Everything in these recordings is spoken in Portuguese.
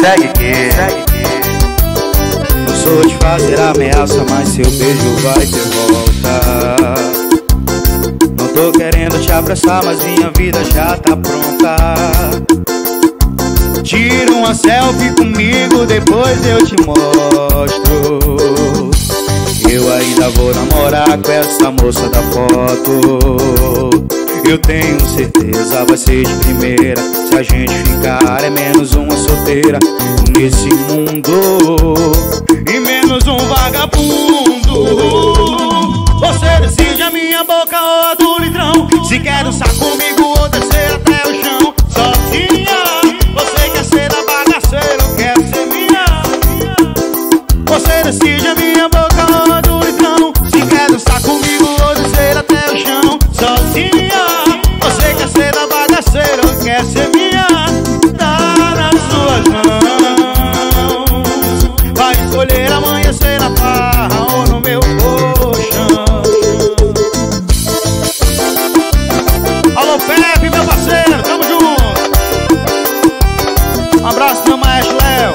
segue que eu sou de fazer ameaça, mas seu beijo vai ter volta. Não tô querendo te apressar, mas minha vida já tá pronta. Tira uma selfie comigo, depois eu te mostro. Eu ainda vou namorar com essa moça da foto. Eu tenho certeza vai ser de primeira. Se a gente ficar é menos uma solteira nesse mundo e menos um vagabundo. Você decide a minha boca ou a do litrão. Se quer um saco comigo ou descer até o chão sozinha. Você decide a minha boca ou do litrão. Se quer dançar comigo ou descer até o chão sozinha. Você quer ser a bagaceira ou quer ser minha? Tá nas suas mãos. Vai escolher amanhecer na farra ou no meu colchão. Alô Pepe, meu parceiro, tamo junto. Um abraço meu maestro Léo.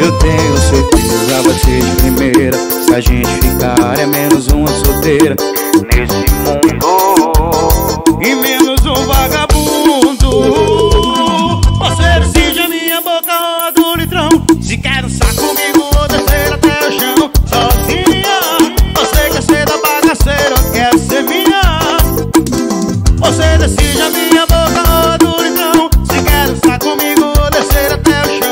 Eu tenho certeza vai ser de primeira. Se a gente ficar é menos uma solteira nesse mundo e menos um vagabundo. Você decide a minha boca ou do litrão. Se quer um saco comigo ou descer até o chão sozinha. Você quer ser da bagaceira ou quer ser minha? Você decide a minha boca ou do litrão. Se quer um saco comigo ou descer até o chão.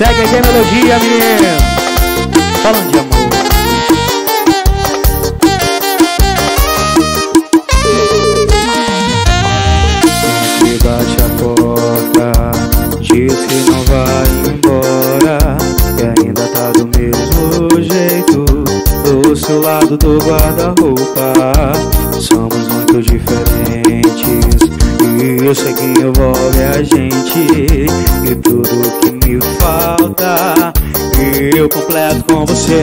Segue aqui a melodia, menino. falam de amor. Ele bate a porta, diz que não vai embora, que ainda tá do mesmo jeito, do seu lado do guarda-roupa. Somos muito diferentes e eu sei que envolve a gente, e tudo que me falta eu completo com você.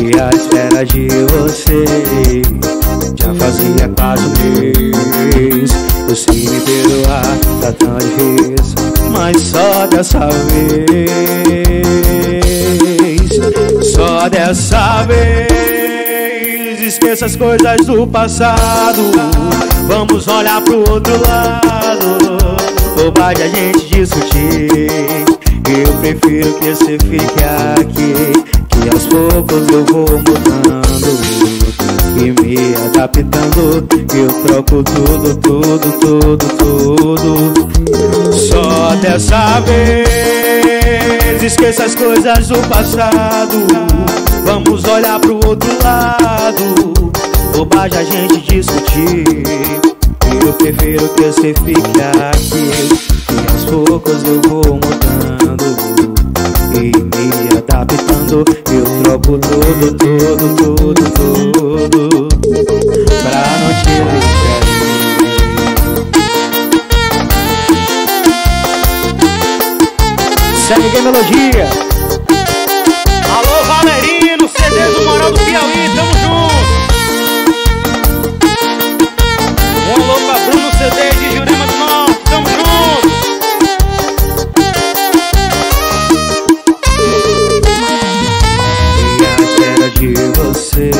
E a espera de você já fazia quase um mês. Você me perdoar tá tão difícil, mas só dessa vez, só dessa vez. Esqueça as coisas do passado, vamos olhar pro outro lado. Bobagem a gente discutir, eu prefiro que você fique aqui, que aos poucos eu vou mudando e me adaptando. Eu troco tudo, tudo, tudo, tudo. Só dessa vez, esqueça as coisas do passado, vamos olhar pro outro lado. Bobagem a gente discutir, eu prefiro que você fique aqui, que aos poucos eu vou mudando e me adaptando. Eu troco tudo, tudo, tudo, tudo pra não te deixar. Segue a melodia. Alô Valeria, no CD do Moral do Piauí, tamo junto. Desde Jurema do Norte, tamo junto. E a espera de você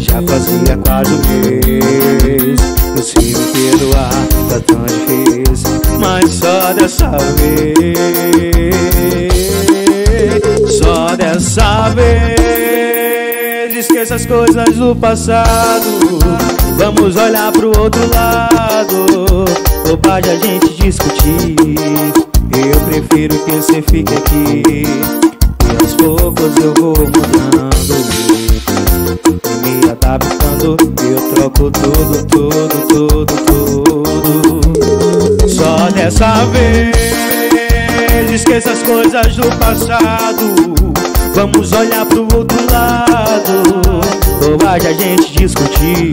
já fazia quase um mês. Você me perdoar tá tão difícil, mas só dessa vez, só dessa vez. Esqueça as coisas do passado, vamos olhar pro outro lado. Bobagem a gente discutir, eu prefiro que você fique aqui, e aos poucos eu vou mudando e me adaptando. Eu troco tudo, tudo, tudo, tudo. Só dessa vez, esqueça as coisas do passado, vamos olhar pro outro lado. Bobagem a gente discutir,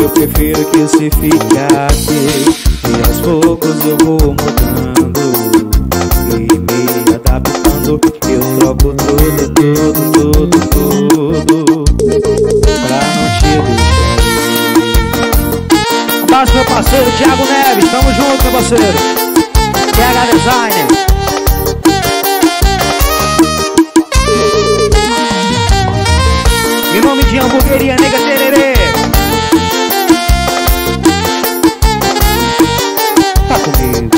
eu prefiro que você fique aqui, e aos poucos eu vou mudando e me adaptando. Eu troco tudo, tudo, tudo, tudo pra não te deixar. Um abraço meu parceiro Thiago Neves, tamo junto meu parceiro TH Designer. Em nome de hamburgueria Nega Tererê, tá comigo.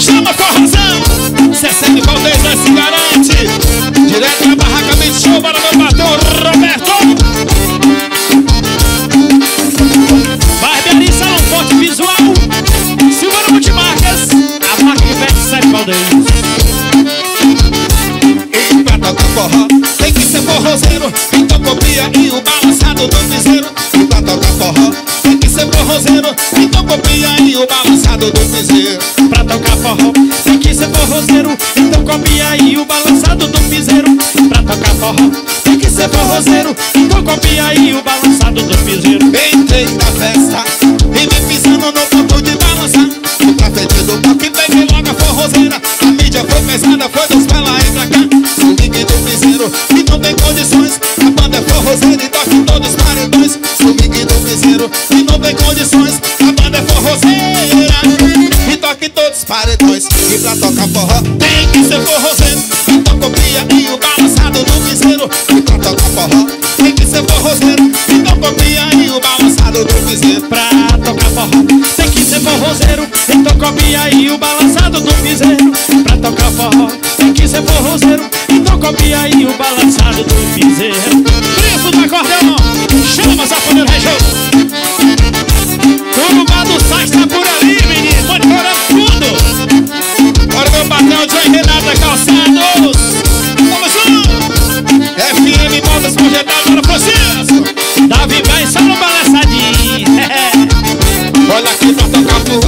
Chama Corrazão, Cessé de Valdez nós se garante. Direto da barraca de show para meu patrão Roberto. Barbearia um forte visual, Silvana Multimarcas, a marca que veste Sete Valdez. E pra tocar forró tem que ser forrozeiro, então copia e o balançado do piseiro. E pra tocar forró tem que ser forrozeiro, então copia e o balançado do piseiro. Pra tocar forró tem que ser forrozeiro, então copia e o balançado do piseiro. Pra tocar forró tem que ser forrozeiro, então copia e o balançado do piseiro. Entrei na festa e me pisando no ponto de balançar, o cafete do pop peguei logo a forrozeira. A mídia foi pesada, foi dos pra lá e pra cá, o link do piseiro que não tem condições. A banda é forrozeira e toca em todos os paredões. O link do piseiro que não tem condições, a banda é forrozeira e toca em todos os paredões. E pra tocar forró tem que ser forrozeiro, então copia e o balançado do piseiro. E pra tocar forró tem que ser forrozeiro, então copia e o balançado eu vou dizer pra tocar forró. Tem que ser forrozeiro, então copia aí o balançado do piseiro. Pra tocar forró, tem que ser forrozeiro, então copia aí o balançado do piseiro. Preço do acordeão, chama sanfoneiro rei show. Turma do sax tá por ali, menino, monitorando tudo. Bora meu patrão, João e Renata Calçados. Vamos junto! FM Modas Projetada para o processo. Davi vai só no balançadinho. Olha aqui pra tocar forró.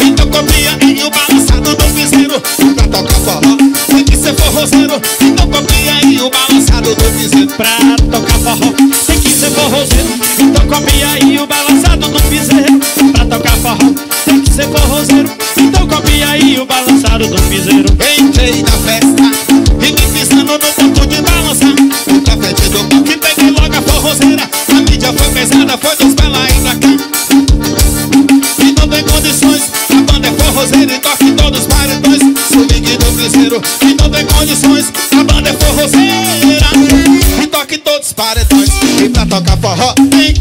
Então copia aí o balançado do piseiro. Pra tocar forró, tem que ser forrozeiro. Então copia aí o balançado do piseiro. Pra tocar forró, tem que ser forrozeiro. Então copia aí o balançado do piseiro. Pra tocar forró, tem que ser forrozeiro. Então copia aí o balançado do piseiro. Entrei na festa e me pisando no ponto de balançar. O café de do pau que peguei forrozeira, a mídia foi pesada, foi dos pra lá e pra cá. E não tem condições, a banda é forrozeira e toca em todos os paredões. Swing do piseiro, e não tem condições, a banda é forrozeira e toca em todos os paredões. E pra tocar forró tem que,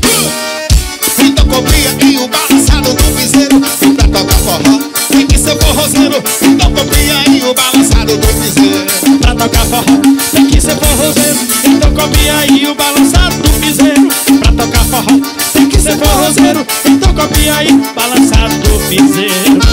então copia e o balançado do piseiro. E pra tocar forró tem que ser forrozeiro, então copia e o balançado do piseiro. Pra tocar forró tem que ser forrozeiro, então copia aí o balançado. Pra tocar forró, tem que ser forrozeiro. Então copia aí, balançado do piseiro.